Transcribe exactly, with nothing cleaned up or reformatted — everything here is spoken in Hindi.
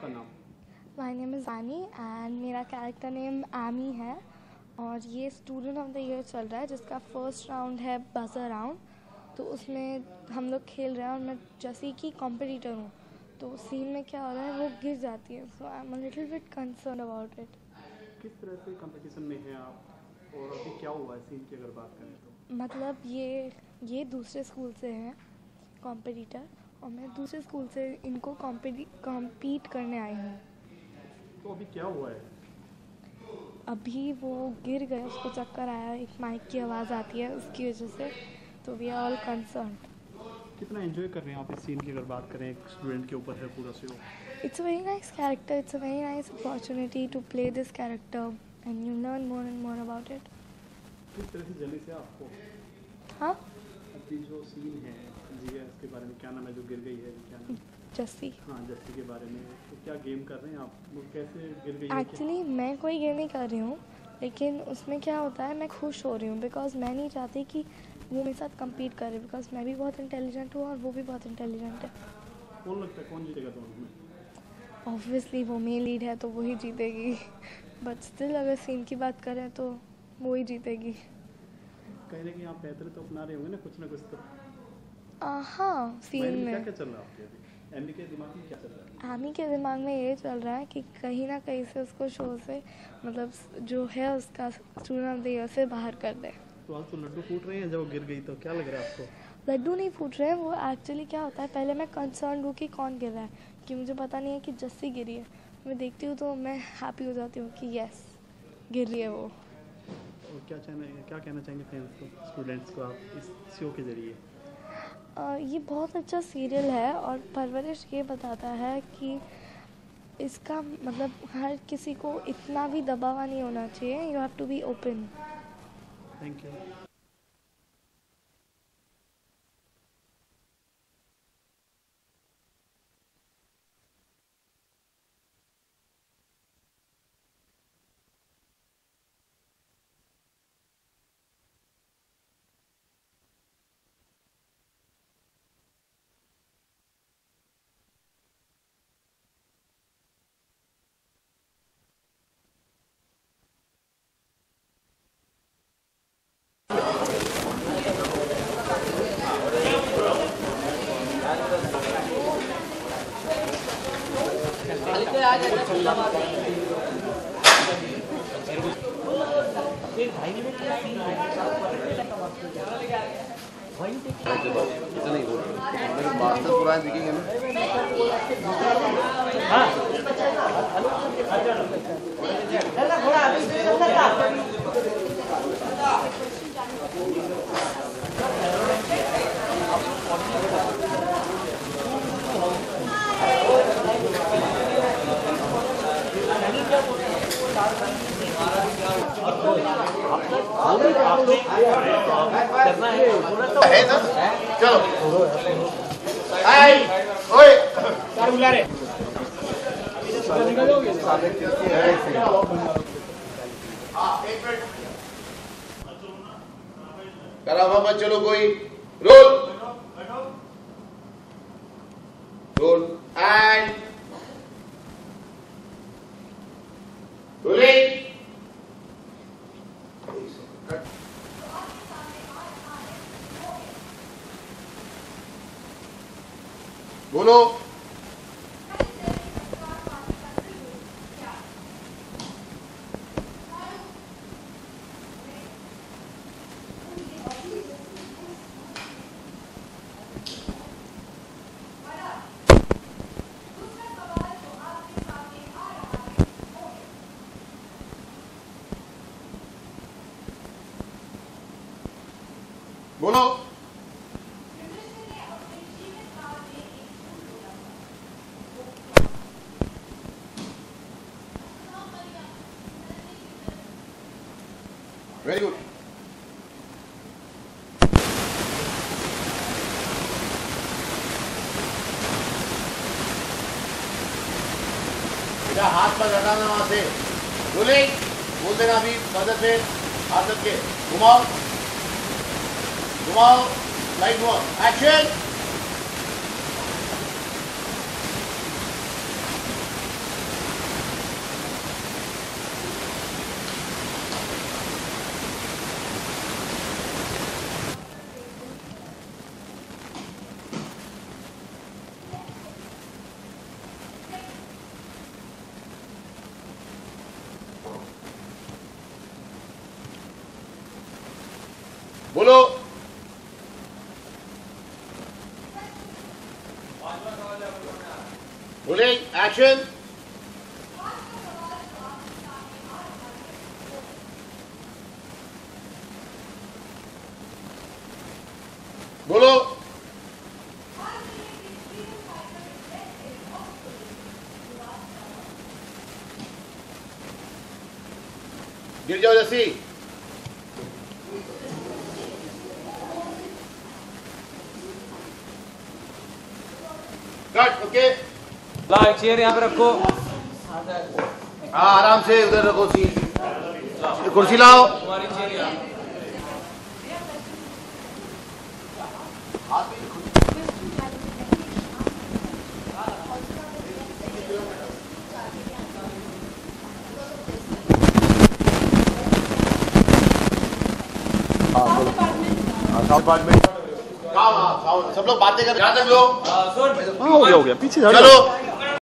आपका नाम? माय नेम इज़ आनी एंड मेरा कैरेक्टर नेम आमी है और ये स्टूडेंट ऑफ द ईयर चल रहा है जिसका फर्स्ट राउंड है बजर राउंड। तो उसमें हम लोग खेल रहे हैं और मैं जैसे कि कॉम्पिटिटर हूँ, तो सीन में क्या हो रहा है वो गिर जाती है। So I am a little bit concern about it. किस तरह से कंपटीशन में है आप और अभी क्या हुआ है सीन की अगर बात करें तो? मतलब ये ये दूसरे स्कूल से हैं कॉम्पिटिटर और मैं दूसरे स्कूल से इनको कॉम्पीट करने आई हूँ। तो अभी क्या हुआ है? अभी वो गिर गए, उसको चक्कर आया, एक माइक की आवाज़ आती है उसकी वजह से। तो वी आर ऑल कंसर्न। कितना एंजॉय कर रहे हैं आप इस सीन की अगर बात करें, एक स्टूडेंट के ऊपर है पूरा से? It's a very nice character, it's a very nice opportunity to play this character and you learn more and more about it. किस तरह से जर्नी से आपको? हाँ, अभी जो सीन है जी है इसके बारे में क्या नाम है जो गिर गई है, क्या नाम? जस्सी। हाँ, जस्सी के बारे में तो क्या गेम कर रहे हैं आप, वो कैसे गिर गई? एक्चुअली मैं कोई गेम नहीं कर रही हूँ, लेकिन उसमें क्या होता है मैं खुश हो रही हूँ बिकॉज मैं नहीं चाहती कि वो मेरे साथ कम्पीट करे बिकॉज मैं भी बहुत इंटेलिजेंट हूँ और वो भी बहुत इंटेलिजेंट है। कौन लगता है कौन जीतेगा दोनों में? ऑब्वियसली वो मेन लीड है तो वो ही जीतेगी, बट स्टिल अगर सीन की बात करें तो वो ही जीतेगी। कह रहे हैं कि आप बेहतर तो अपना रहे होंगे ना कुछ ना कुछ तो? हाँ, सीन में क्या क्या चल रहा है आपके अभी? आमी के दिमाग में क्या चल रहा है? आमी के दिमाग में ये चल रहा है कि कहीं ना कहीं से उसको शो से मतलब जो है उसका स्टूडेंट ऑफ द ईयर से बाहर कर दे। तो आप तो लड्डू फूट रहे हैं जब वो गिर गई, तो क्या लग रहा है आपको? लड्डू नहीं फूट रहे हैं वो, एक्चुअली क्या होता है पहले मैं कंसर्न हूँ कि कौन गिर रहा है, कि मुझे पता नहीं है कि जस्सी गिरी है। मैं देखती हूँ तो मैं हैप्पी हो जाती हूँ कि यस गिर रही है वो। और क्या चाहना क्या कहना चाहेंगे फ्रेंड्स को, स्टूडेंट्स को आप इस शो के ज़रिए? ये बहुत अच्छा सीरियल है और परवरिश ये बताता है कि इसका मतलब हर किसी को इतना भी दबावा नहीं होना चाहिए। You have to be open. Thank you. Very good. बेटा हाथ पर हटाना वहां से, बोले बोल देना अभी मदद से हाथ रख के घुमाओ घुमाओ लाइट घुमाओ। एक्शन। बोलो। बोले एक्शन। बोलो। गिर जाओ जैसी। Cut okay. ला एक चेयर यहाँ पे रखो। हाँ आराम से उधर रखो सीट। कुर्सी लाओ। सब लोग बातें कर रहे हैं। हो गया हो गया पीछे चलो।